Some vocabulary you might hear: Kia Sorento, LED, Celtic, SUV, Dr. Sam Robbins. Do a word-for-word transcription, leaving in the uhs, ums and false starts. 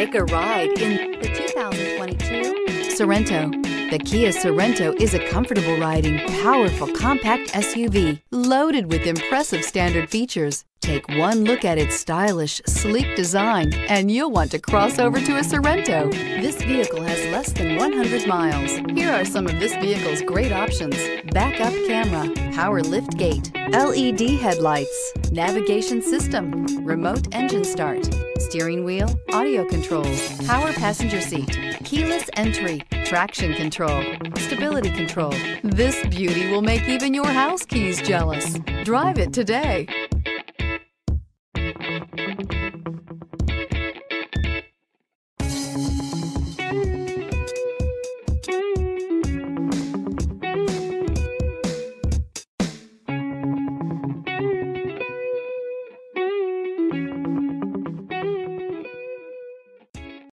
Take a ride in the two thousand twenty-two Sorento. The Kia Sorento is a comfortable riding, powerful compact S U V loaded with impressive standard features. Take one look at its stylish, sleek design and you'll want to cross over to a Sorento. This vehicle has less than one hundred miles. Here are some of this vehicle's great options: backup camera, power lift gate, L E D headlights, navigation system, remote engine start, steering wheel audio controls, power passenger seat, keyless entry, traction control, stability control. This beauty will make even your house keys jealous. Drive it today.